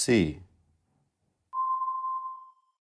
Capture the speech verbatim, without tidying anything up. C.